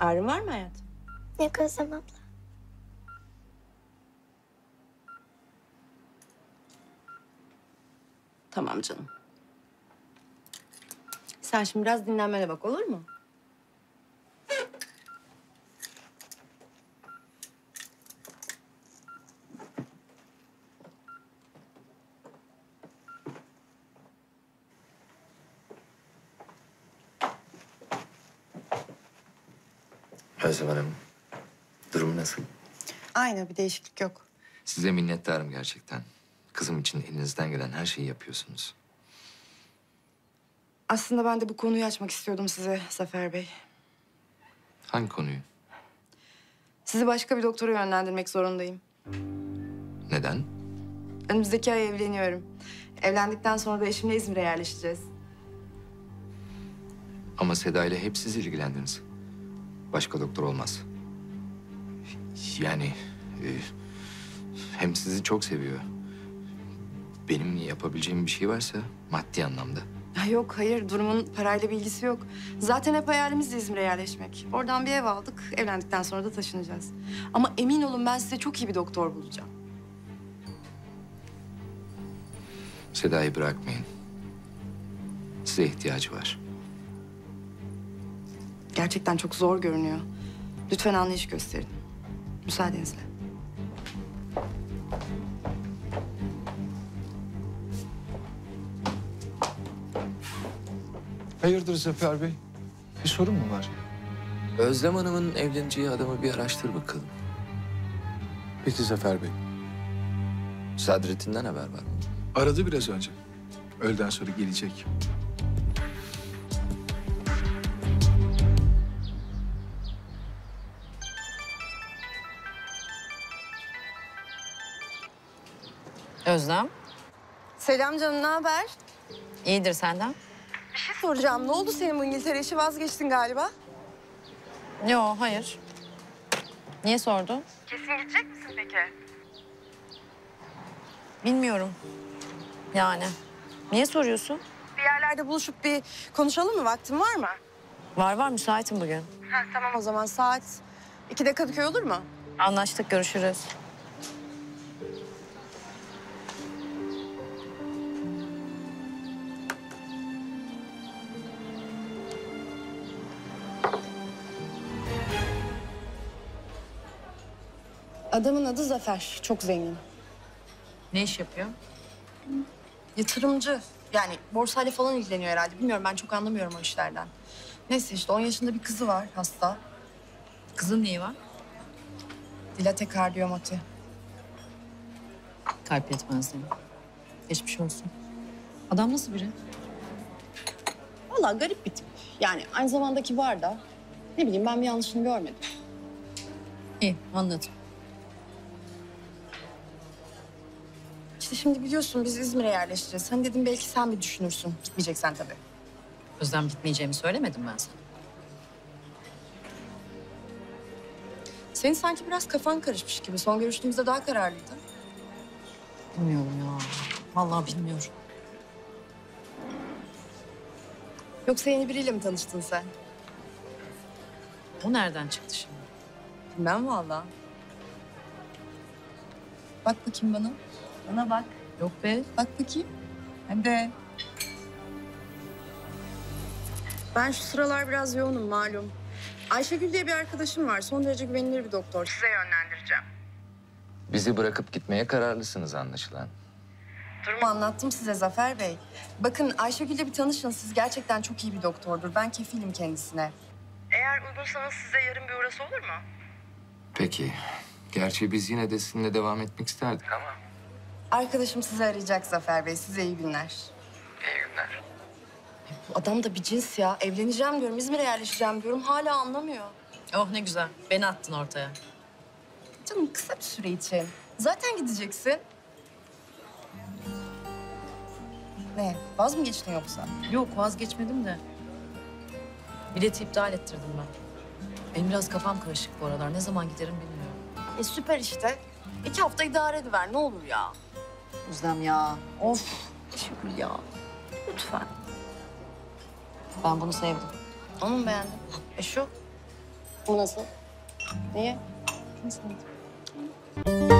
Ağrın var mı hayatım? Yok Özlem abla. Tamam canım. Sen şimdi biraz dinlenmene bak, olur mu? Özlem Hanım, durumu nasıl? Aynı, bir değişiklik yok. Size minnettarım gerçekten. Kızım için elinizden gelen her şeyi yapıyorsunuz. Aslında ben de bu konuyu açmak istiyordum size Zafer Bey. Hangi konuyu? Sizi başka bir doktora yönlendirmek zorundayım. Neden? Önümüzdeki ay evleniyorum. Evlendikten sonra da eşimle İzmir'e yerleşeceğiz. Ama Seda ile hep siz ilgilendiniz. Başka doktor olmaz. Yani hem sizi çok seviyor. Benim yapabileceğim bir şey varsa maddi anlamda. Yok, hayır. Durumun parayla bir ilgisi yok. Zaten hep hayalimizdi İzmir'e yerleşmek. Oradan bir ev aldık. Evlendikten sonra da taşınacağız. Ama emin olun ben size çok iyi bir doktor bulacağım. Seda'yı bırakmayın. Size ihtiyacı var. Gerçekten çok zor görünüyor. Lütfen anlayış gösterin. Müsaadenizle. Hayırdır Zafer Bey? Bir sorun mu var? Özlem Hanım'ın evleneceği adamı bir araştır bakalım. Peki Zafer Bey. Sadrettin'den haber var mı? Aradı biraz önce. Öğleden sonra gelecek. Özlem. Selam canım, ne haber? İyidir, senden? Bir şey soracağım, ne oldu senin bu İngiltere işi, vazgeçtin galiba? Yo, hayır. Niye sordun? Kesin gidecek misin peki? Bilmiyorum. Yani. Niye soruyorsun? Bir yerlerde buluşup bir konuşalım mı? Vaktin var mı? Var var, müsaitim bugün. Ha, tamam o zaman, saat 2'de Kadıköy olur mu? Anlaştık, görüşürüz. Adamın adı Zafer. Çok zengin. Ne iş yapıyor? Yatırımcı. Yani borsayla falan ilgileniyor herhalde. Bilmiyorum, ben çok anlamıyorum o işlerden. Neyse işte 10 yaşında bir kızı var, hasta. Kızın neyi var? Dilate kardiyomiyopati. Kalp yetmezliği. Geçmiş olsun. Adam nasıl biri? Vallahi garip bir tip. Yani aynı zamanda kibar da. Ne bileyim, ben bir yanlışını görmedim. İyi, anladım. Şimdi biliyorsun biz İzmir'e yerleşeceğiz. Hani dedim belki sen bir düşünürsün. Gitmeyeceksen tabii. Özlem, gitmeyeceğimi söylemedim ben sana. Senin sanki biraz kafan karışmış gibi. Son görüştüğümüzde daha kararlıydı. Bilmiyorum ya. Vallahi bilmiyorum. Yoksa yeni biriyle mi tanıştın sen? O nereden çıktı şimdi? Bilmem vallahi. Bak bakayım bana. Bana bak. Yok be. Bak bakayım. Hem de. Ben şu sıralar biraz yoğunum malum. Ayşegül diye bir arkadaşım var. Son derece güvenilir bir doktor. Size yönlendireceğim. Bizi bırakıp gitmeye kararlısınız anlaşılan. Durumu anlattım size Zafer Bey. Bakın Ayşegül'le bir tanışın. Siz gerçekten çok iyi bir doktordur. Ben kefilim kendisine. Eğer uygunsanız size yarın bir uğrası olur mu? Peki. Gerçi biz yine de sizinle devam etmek isterdik ama... Arkadaşım sizi arayacak Zafer Bey. Size iyi günler. İyi günler. Bu adam da bir cins ya. Evleneceğim diyorum, İzmir'e yerleşeceğim diyorum. Hala anlamıyor. Oh ne güzel. Beni attın ortaya. Canım kısa bir süre için. Zaten gideceksin. Ne? Vaz mı geçtin yoksa? Yok, vazgeçmedim de. Bileti iptal ettirdim ben. Benim biraz kafam karışık bu aralar. Ne zaman giderim bilmiyorum. Süper işte. 2 hafta idare ediver, ne olur ya. Özlem ya. Of. Şükür ya. Lütfen. Ben bunu sevdim. Onu mu beğendin? Şu. O nasıl? Niye? Nasıl?